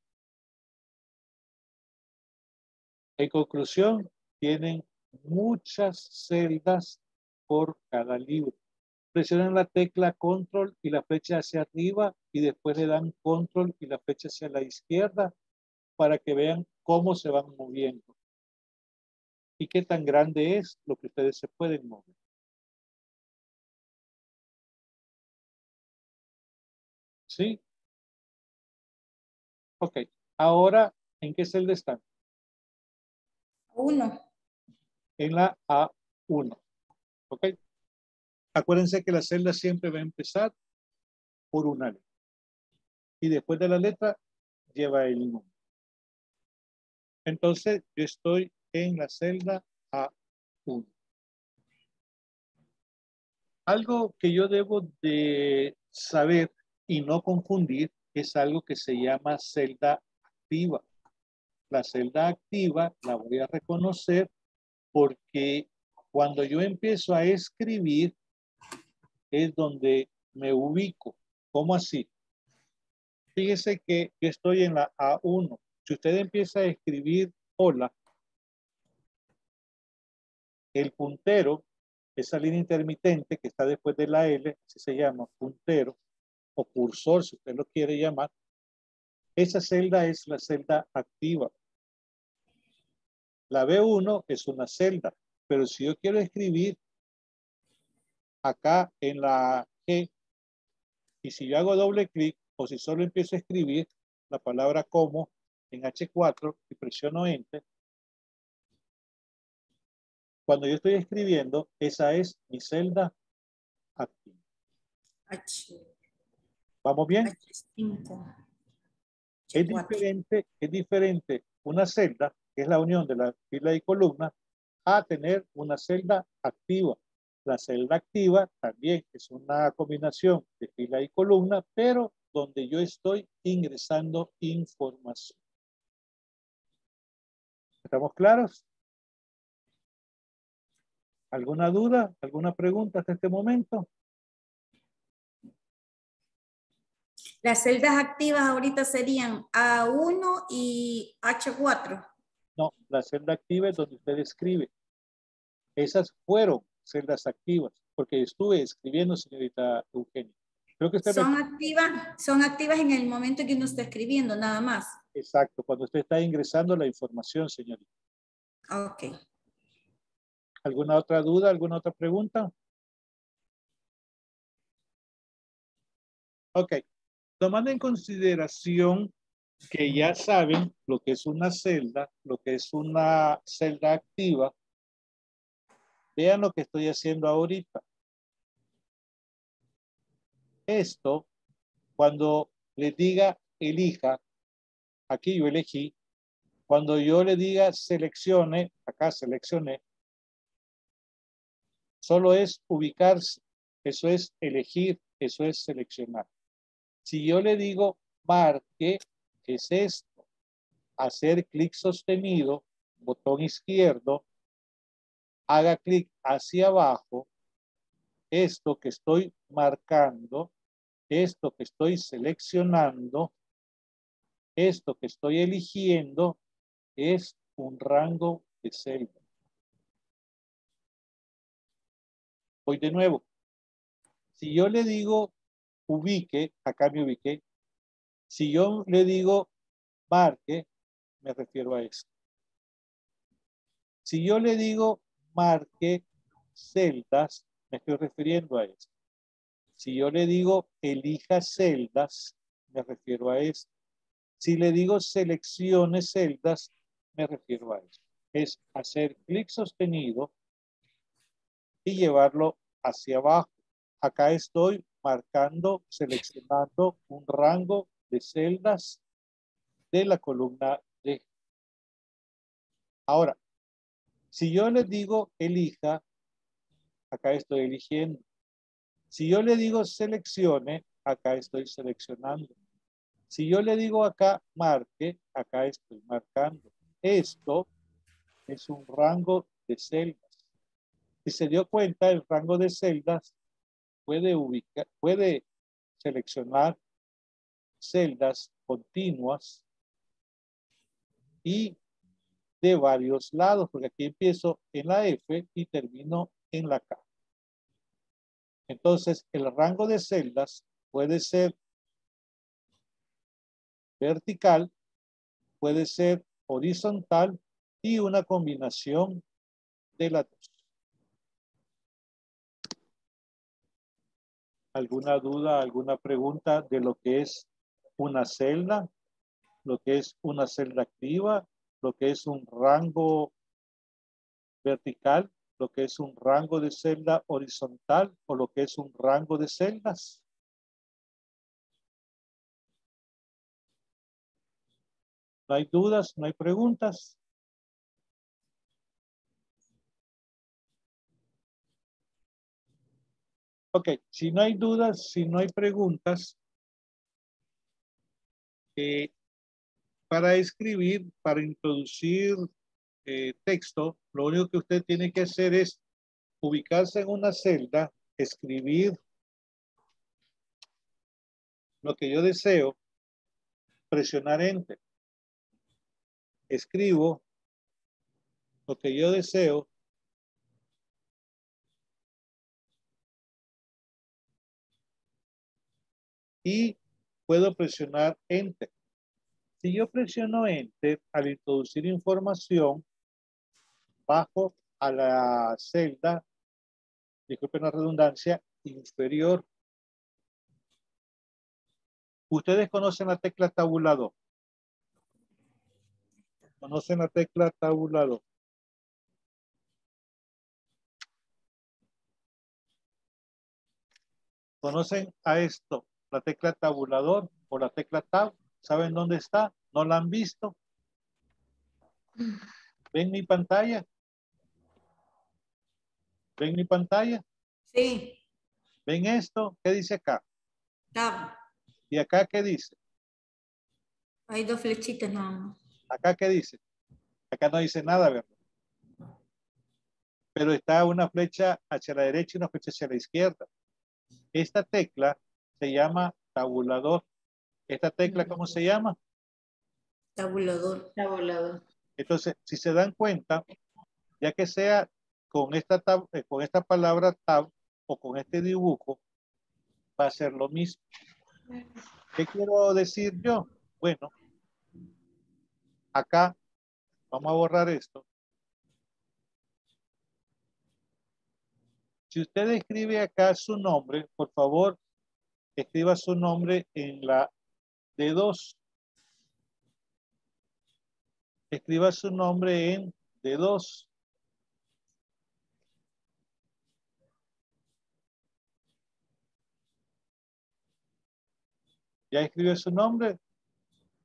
En conclusión, tienen muchas celdas por cada libro. Presionan la tecla control y la flecha hacia arriba y después le dan control y la flecha hacia la izquierda para que vean cómo se van moviendo y qué tan grande es lo que ustedes se pueden mover. ¿Sí? Ok. Ahora, ¿en qué celda están? Uno. En la A uno. Ok. Acuérdense que la celda siempre va a empezar por una letra. Y después de la letra lleva el número. Entonces yo estoy en la celda A uno. Algo que yo debo de saber y no confundir es algo que se llama celda activa. La celda activa la voy a reconocer porque cuando yo empiezo a escribir, es donde me ubico. ¿Cómo así? Fíjese que yo estoy en la A uno. Si usted empieza a escribir hola, el puntero, esa línea intermitente que está después de la L, así se llama puntero o cursor, si usted lo quiere llamar, esa celda es la celda activa. La B uno es una celda, pero si yo quiero escribir acá en la G, y si yo hago doble clic, o si solo empiezo a escribir la palabra como en H cuatro y presiono Enter, cuando yo estoy escribiendo, esa es mi celda activa. H. ¿Vamos bien? H cinco. Es diferente, es diferente una celda, que es la unión de la fila y columna, a tener una celda activa. La celda activa también es una combinación de fila y columna, pero donde yo estoy ingresando información. ¿Estamos claros? ¿Alguna duda? ¿Alguna pregunta hasta este momento? Las celdas activas ahorita serían A uno y H cuatro. No, la celda activa es donde usted escribe. Esas fueron celdas activas, porque estuve escribiendo, señorita Eugenia. Creo que usted son, me... activas, son activas en el momento que uno está escribiendo, nada más. Exacto, cuando usted está ingresando la información, señorita. Ok. ¿Alguna otra duda, alguna otra pregunta? Ok. Tomando en consideración que ya saben lo que es una celda, lo que es una celda activa, vean lo que estoy haciendo ahorita. Esto, cuando le diga elija, aquí yo elegí. Cuando yo le diga seleccione, acá seleccioné. Solo es ubicarse. Eso es elegir. Eso es seleccionar. Si yo le digo marque, ¿qué es esto? Hacer clic sostenido, botón izquierdo. Haga clic hacia abajo, esto que estoy marcando, esto que estoy seleccionando, esto que estoy eligiendo, es un rango de celda. Voy de nuevo. Si yo le digo ubique, acá me ubiqué. Si yo le digo marque, me refiero a esto. Si yo le digo marque celdas, me estoy refiriendo a esto. Si yo le digo elija celdas, me refiero a esto. Si le digo seleccione celdas, me refiero a esto. Es hacer clic sostenido y llevarlo hacia abajo. Acá estoy marcando, seleccionando un rango de celdas de la columna D. Ahora, si yo les digo elija, acá estoy eligiendo. Si yo le digo seleccione, acá estoy seleccionando. Si yo le digo acá marque, acá estoy marcando. Esto es un rango de celdas. Si se dio cuenta, el rango de celdas puede ubicar, puede seleccionar celdas continuas y de varios lados, porque aquí empiezo en la F y termino en la K. Entonces, el rango de celdas puede ser vertical, puede ser horizontal y una combinación de las dos. ¿Alguna duda, alguna pregunta de lo que es una celda, lo que es una celda activa, lo que es un rango vertical, lo que es un rango de celda horizontal o lo que es un rango de celdas? ¿No hay dudas? ¿No hay preguntas? Ok, si no hay dudas, si no hay preguntas, eh, para escribir, para introducir eh, texto, lo único que usted tiene que hacer es ubicarse en una celda, escribir lo que yo deseo, presionar Enter. escribo lo que yo deseo. Y puedo presionar Enter. Si yo presiono Enter, al introducir información, bajo a la celda, disculpen la redundancia, inferior. Ustedes conocen la tecla tabulador. Conocen la tecla tabulador. Conocen a esto. La tecla tabulador o la tecla tab, ¿saben dónde está? ¿No la han visto? ¿Ven mi pantalla? ¿Ven mi pantalla? Sí. ¿Ven esto? ¿Qué dice acá? Tab. ¿Y acá qué dice? Hay dos flechitas nada más. ¿Acá qué dice? Acá no dice nada, ¿verdad? Pero está una flecha hacia la derecha y una flecha hacia la izquierda. Esta tecla se llama tabulador. ¿Esta tecla cómo se llama? Tabulador. Tabulador. Entonces, si se dan cuenta, ya que sea con esta, tab, con esta palabra tab o con este dibujo, va a ser lo mismo. ¿Qué quiero decir yo? Bueno, acá vamos a borrar esto. Si usted escribe acá su nombre, por favor, escriba su nombre en la D dos. Escriba su nombre en D dos. ¿Ya escribe su nombre?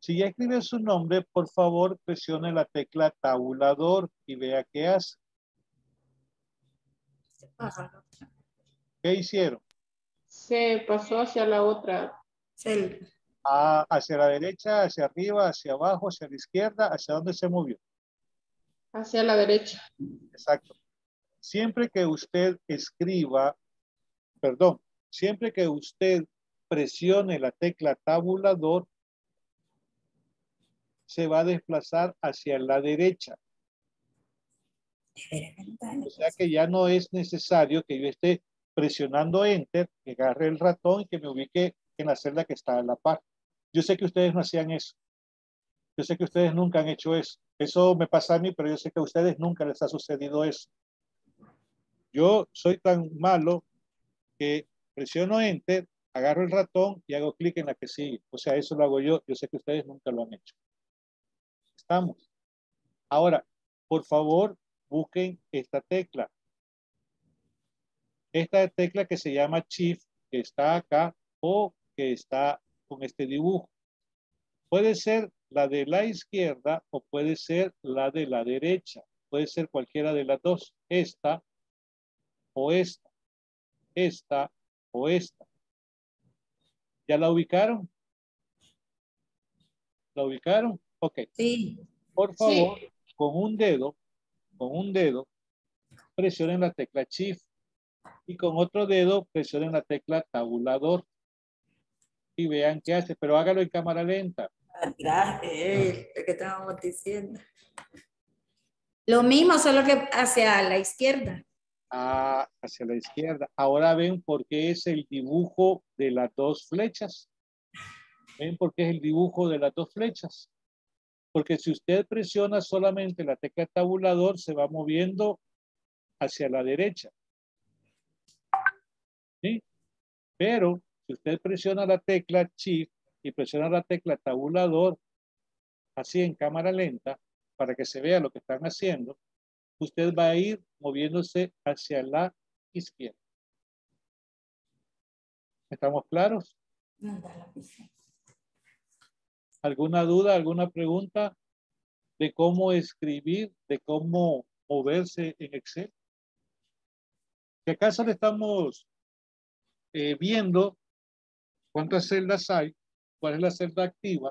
Si ya escribe su nombre, por favor, presione la tecla tabulador y vea qué hace. ¿Qué hicieron? Se pasó hacia la otra. Sí. Ah, hacia la derecha, hacia arriba, hacia abajo, hacia la izquierda, ¿hacia dónde se movió? Hacia la derecha. Exacto. Siempre que usted escriba, perdón, siempre que usted presione la tecla tabulador, se va a desplazar hacia la derecha. O sea que ya no es necesario que yo esté presionando Enter, que agarre el ratón y que me ubique en la celda que está a la par. Yo sé que ustedes no hacían eso. Yo sé que ustedes nunca han hecho eso. Eso me pasa a mí, pero yo sé que a ustedes nunca les ha sucedido eso. Yo soy tan malo que presiono Enter, agarro el ratón y hago clic en la que sigue. O sea, eso lo hago yo. Yo sé que ustedes nunca lo han hecho. ¿Estamos? Ahora, por favor, busquen esta tecla. Esta tecla que se llama Shift, que está acá o que está con este dibujo. Puede ser la de la izquierda o puede ser la de la derecha. Puede ser cualquiera de las dos. Esta o esta. Esta o esta. ¿Ya la ubicaron? ¿La ubicaron? Ok. Sí. Por favor, sí. con un dedo, con un dedo, presionen la tecla Shift. Y con otro dedo presionen la tecla tabulador y vean qué hace, pero hágalo en cámara lenta. Gracias, lo que estábamos diciendo. Lo mismo, solo que hacia la izquierda. Ah, hacia la izquierda. Ahora ven por qué es el dibujo de las dos flechas. Ven por qué es el dibujo de las dos flechas. Porque si usted presiona solamente la tecla tabulador, se va moviendo hacia la derecha. ¿Sí? Pero si usted presiona la tecla Shift y presiona la tecla tabulador así en cámara lenta para que se vea lo que están haciendo, usted va a ir moviéndose hacia la izquierda. ¿Estamos claros? ¿Alguna duda, alguna pregunta de cómo escribir, de cómo moverse en Excel? ¿Qué acaso le estamos Eh, viendo cuántas celdas hay, cuál es la celda activa,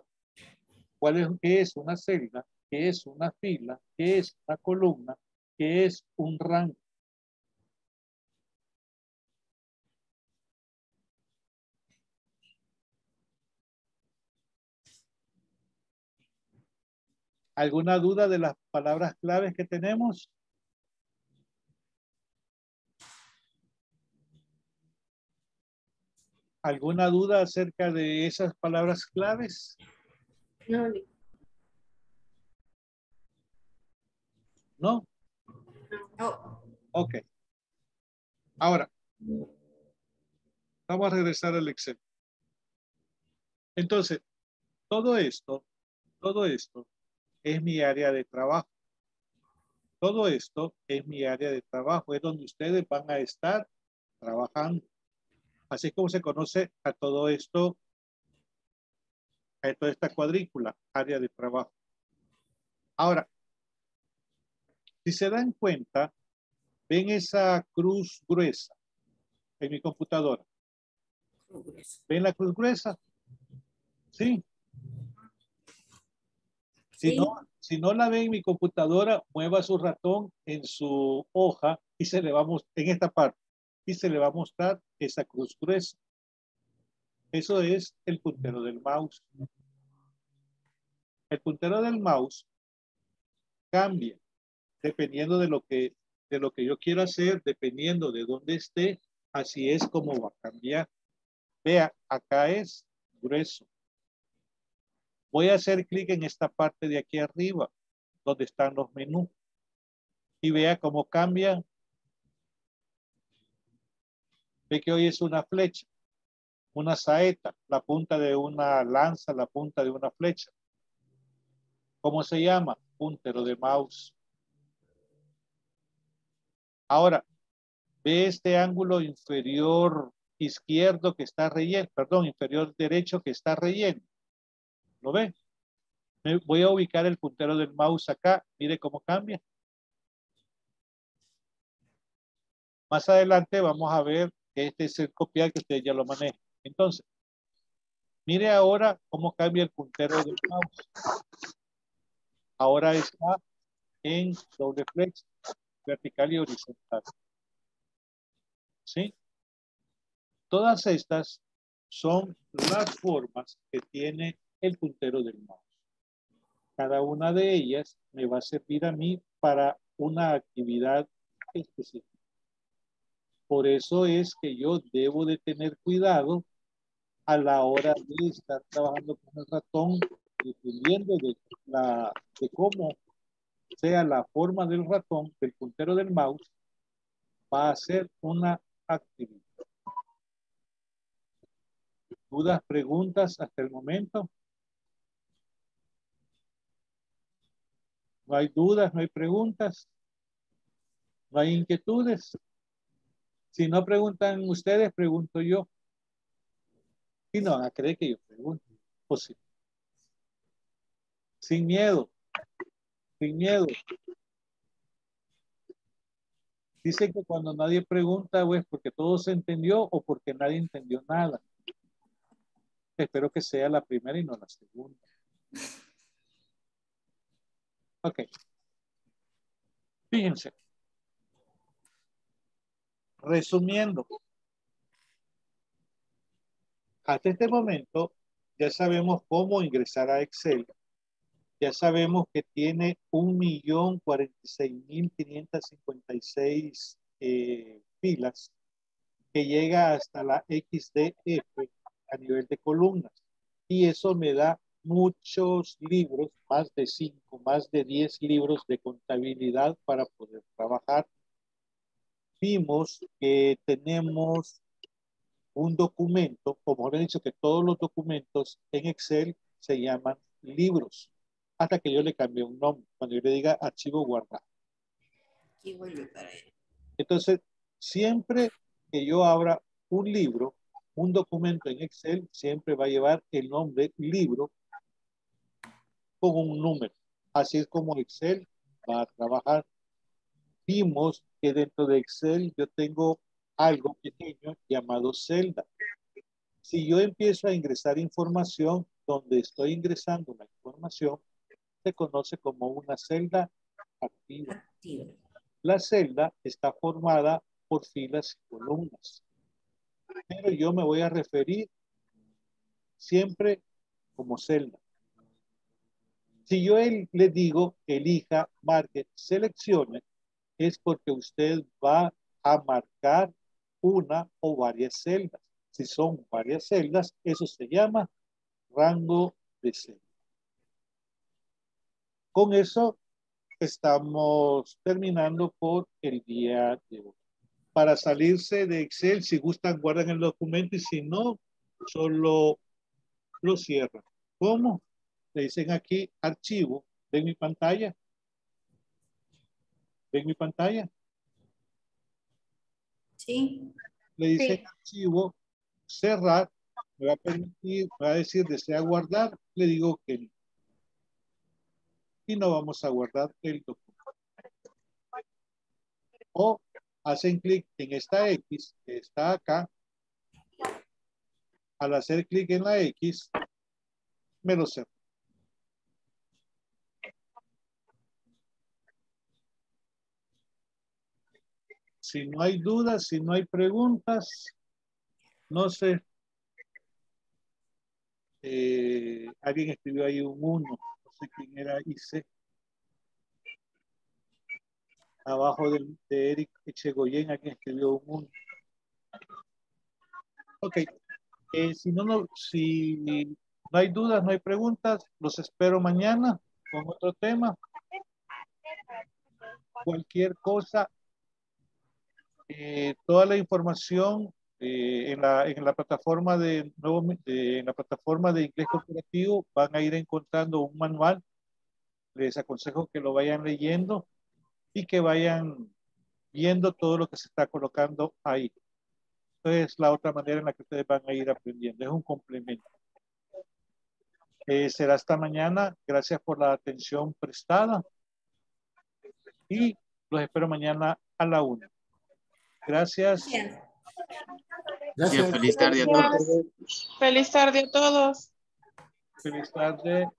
cuál es, qué es una celda, qué es una fila, qué es una columna, qué es un rango? ¿Alguna duda de las palabras claves que tenemos? ¿Alguna duda acerca de esas palabras claves? No. ¿No? No. Ok. Ahora, vamos a regresar al Excel. Entonces, todo esto, todo esto es mi área de trabajo. Todo esto es mi área de trabajo. Es donde ustedes van a estar trabajando. Así es como se conoce a todo esto, a toda esta cuadrícula, área de trabajo. Ahora, si se dan cuenta, ven esa cruz gruesa en mi computadora. ¿Ven la cruz gruesa? Sí. Si, sí. No, si no la ven en mi computadora, mueva su ratón en su hoja y se le va a mostrar, en esta parte, y se le va a mostrar esa cruz gruesa. Eso es el puntero del mouse. El puntero del mouse cambia dependiendo de lo que, de lo que yo quiero hacer, dependiendo de dónde esté, así es como va a cambiar. Vea, acá es grueso. Voy a hacer clic en esta parte de aquí arriba, donde están los menús. Y vea cómo cambia. Ve que hoy es una flecha, una saeta, la punta de una lanza, la punta de una flecha. ¿Cómo se llama? Puntero de mouse. Ahora, ve este ángulo inferior izquierdo que está relleno, perdón, inferior derecho que está relleno. ¿Lo ve? Voy a ubicar el puntero del mouse acá. Mire cómo cambia. Más adelante vamos a ver que este es el copiar que ustedes ya lo manejan. Entonces, mire ahora cómo cambia el puntero del mouse. Ahora está en doble flecha, vertical y horizontal. ¿Sí? Todas estas son las formas que tiene el puntero del mouse. Cada una de ellas me va a servir a mí para una actividad específica. Por eso es que yo debo de tener cuidado a la hora de estar trabajando con el ratón, dependiendo de, la, de cómo sea la forma del ratón, del puntero del mouse, va a ser una actividad. ¿Dudas, preguntas hasta el momento? ¿No hay dudas, no hay preguntas? ¿No hay inquietudes? Si no preguntan ustedes, pregunto yo. Y no van a creer que yo pregunto. O sí. Sin miedo. Sin miedo. Dicen que cuando nadie pregunta, pues porque todo se entendió o porque nadie entendió nada. Espero que sea la primera y no la segunda. Ok. Fíjense. Resumiendo. Hasta este momento ya sabemos cómo ingresar a Excel. Ya sabemos que tiene un millón cuarenta y seis mil quinientas cincuenta y seis eh, filas que llega hasta la X D F a nivel de columnas. Y eso me da muchos libros, más de cinco, más de diez libros de contabilidad para poder trabajar. Vimos que tenemos un documento, o mejor dicho, que todos los documentos en Excel se llaman libros. Hasta que yo le cambie un nombre, cuando yo le diga archivo guardado. Entonces, siempre que yo abra un libro, un documento en Excel, siempre va a llevar el nombre libro con un número. Así es como Excel va a trabajar. Vimos que dentro de Excel yo tengo algo pequeño llamado celda. Si yo empiezo a ingresar información, donde estoy ingresando la información, se conoce como una celda activa. activa. La celda está formada por filas y columnas. Pero yo me voy a referir siempre como celda. Si yo le digo que elija, marque, seleccione, es porque usted va a marcar una o varias celdas. Si son varias celdas, eso se llama rango de celda. Con eso estamos terminando por el día de hoy. Para salirse de Excel, si gustan, guardan el documento y si no, solo lo cierran. ¿Cómo? Le dicen aquí archivo. ¿Ven mi pantalla? ¿Ven mi pantalla? Sí. Le dicen sí. Archivo, cerrar, me va a permitir, me va a decir desea guardar, le digo que no. Y no vamos a guardar el documento. O hacen clic en esta X, que está acá. Al hacer clic en la X, me lo cerro. Si no hay dudas, si no hay preguntas, no sé. Eh, alguien escribió ahí un uno, no sé quién era, I C. Abajo de, de Eric Echegoyen, alguien escribió un uno. Ok. Eh, si, no, no, si no hay dudas, no hay preguntas, los espero mañana con otro tema. Cualquier cosa. Eh, toda la información eh, en, la, en la plataforma de nuevo, de, en la plataforma de inglés corporativo van a ir encontrando un manual. Les aconsejo que lo vayan leyendo y que vayan viendo todo lo que se está colocando ahí. Entonces, la otra manera en la que ustedes van a ir aprendiendo es un complemento. Eh, será hasta mañana. Gracias por la atención prestada y los espero mañana a la una. Gracias. Gracias. Gracias. Feliz tarde a todos. Feliz tarde a todos. Feliz tarde.